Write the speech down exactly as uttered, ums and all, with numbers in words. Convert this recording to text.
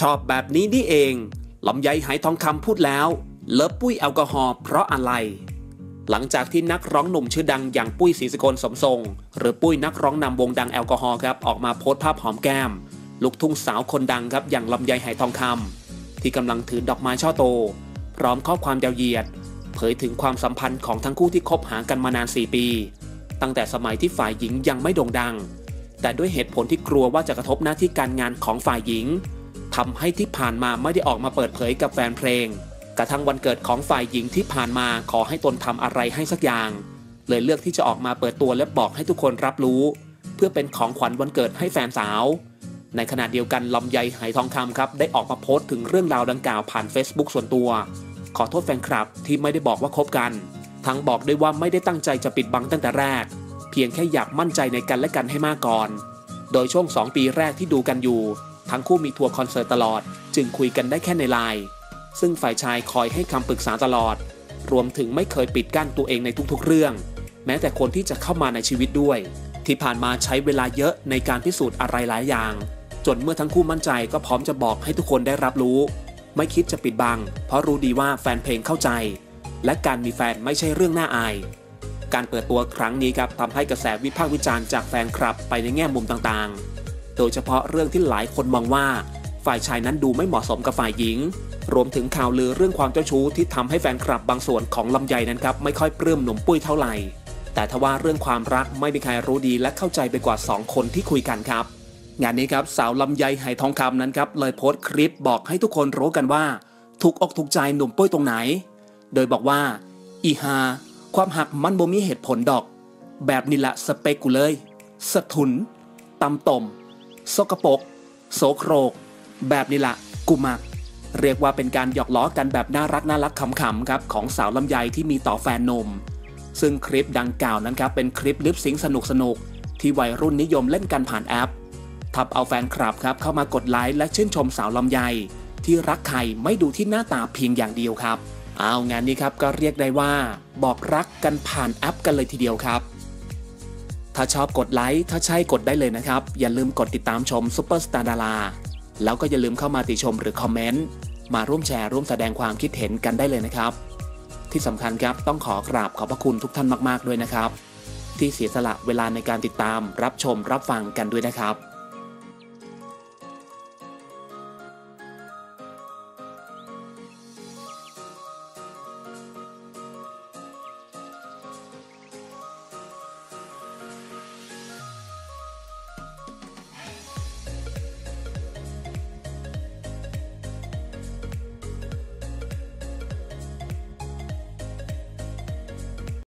ชอบแบบนี้นี่เองลำไยหายทองคำพูดแล้วเลิฟปุ้ยแอลกอฮอล์เพราะอะไรหลังจากที่นักร้องหนุ่มชื่อดังอย่างปุ้ยศรีสกลสมทรงหรือปุ้ยนักร้องนำวงดังแอลกอฮอล์ครับออกมาโพสต์ภาพหอมแก้มลูกทุ่งสาวคนดังครับอย่างลำไยหายทองคำที่กำลังถือดอกไม้ช่อโตพร้อมข้อความยาวเหยียดเผยถึงความสัมพันธ์ของทั้งคู่ที่คบหากันมานานสี่ปีตั้งแต่สมัยที่ฝ่ายหญิงยังไม่โด่งดังแต่ด้วยเหตุผลที่กลัวว่าจะกระทบหน้าที่การงานของฝ่ายหญิงทำให้ที่ผ่านมาไม่ได้ออกมาเปิดเผยกับแฟนเพลงกระทั่งวันเกิดของฝ่ายหญิงที่ผ่านมาขอให้ตนทำอะไรให้สักอย่างเลยเลือกที่จะออกมาเปิดตัวและบอกให้ทุกคนรับรู้เพื่อเป็นของขวัญวันเกิดให้แฟนสาวในขณะเดียวกันลำไยหายทองคำครับได้ออกมาโพสต์ถึงเรื่องราวดังกล่าวผ่าน เฟซบุ๊ก ส่วนตัวขอโทษแฟนคลับที่ไม่ได้บอกว่าคบกันทั้งบอกด้วยว่าไม่ได้ตั้งใจจะปิดบังตั้งแต่แรกเพียงแค่อยากมั่นใจในกันและกันให้มากก่อนโดยช่วงสองปีแรกที่ดูกันอยู่ทั้งคู่มีทัวร์คอนเสิร์ตตลอดจึงคุยกันได้แค่ในไลน์ซึ่งฝ่ายชายคอยให้คำปรึกษาตลอดรวมถึงไม่เคยปิดกั้นตัวเองในทุกๆเรื่องแม้แต่คนที่จะเข้ามาในชีวิตด้วยที่ผ่านมาใช้เวลาเยอะในการพิสูจน์อะไรหลายอย่างจนเมื่อทั้งคู่มั่นใจก็พร้อมจะบอกให้ทุกคนได้รับรู้ไม่คิดจะปิดบังเพราะรู้ดีว่าแฟนเพลงเข้าใจและการมีแฟนไม่ใช่เรื่องน่าอายการเปิดตัวครั้งนี้ครับทำให้กระแสวิพากษ์วิจารณ์จากแฟนคลับไปในแง่มุมต่างๆโดยเฉพาะเรื่องที่หลายคนมองว่าฝ่ายชายนั้นดูไม่เหมาะสมกับฝ่ายหญิงรวมถึงข่าวลือเรื่องความเจ้าชู้ที่ทำให้แฟนคลับบางส่วนของลำไยนั้นครับไม่ค่อยปลื้มหนุ่มปุ้ยเท่าไหร่แต่ทว่าเรื่องความรักไม่มีใครรู้ดีและเข้าใจไปกว่าสองคนที่คุยกันครับงานนี้ครับสาวลำไยหายทองคำนั้นครับเลยโพสต์คลิปบอกให้ทุกคนรู้กันว่าถูกอกถูกใจหนุ่มปุ้ยตรงไหนโดยบอกว่าอีฮาความหักมันบ่มีเหตุผลดอกแบบนี้ละสเปกกูเลยสะทุนตำต่มสกปรกโสโครกแบบนี้ละกูมักเรียกว่าเป็นการหยอกล้อกันแบบน่ารักน่ารักขำๆครับของสาวลำไยที่มีต่อแฟนหนุ่มซึ่งคลิปดังกล่าวนั้นครับเป็นคลิปลิปซิงค์สนุกสนุกที่วัยรุ่นนิยมเล่นกันผ่านแอปทับเอาแฟนคลับครับเข้ามากดไลค์และชื่นชมสาวลำไยที่รักใครไม่ดูที่หน้าตาเพียงอย่างเดียวครับเอางานนี้ครับก็เรียกได้ว่าบอกรักกันผ่านแอปกันเลยทีเดียวครับถ้าชอบกดไลค์ถ้าใช่กดได้เลยนะครับอย่าลืมกดติดตามชมซุปเปอร์สตาร์ดาราแล้วก็อย่าลืมเข้ามาติชมหรือคอมเมนต์มาร่วมแชร์ร่วมแสดงความคิดเห็นกันได้เลยนะครับที่สำคัญครับต้องขอกราบขอบพระคุณทุกท่านมากๆด้วยนะครับที่เสียสละเวลาในการติดตามรับชมรับฟังกันด้วยนะครับ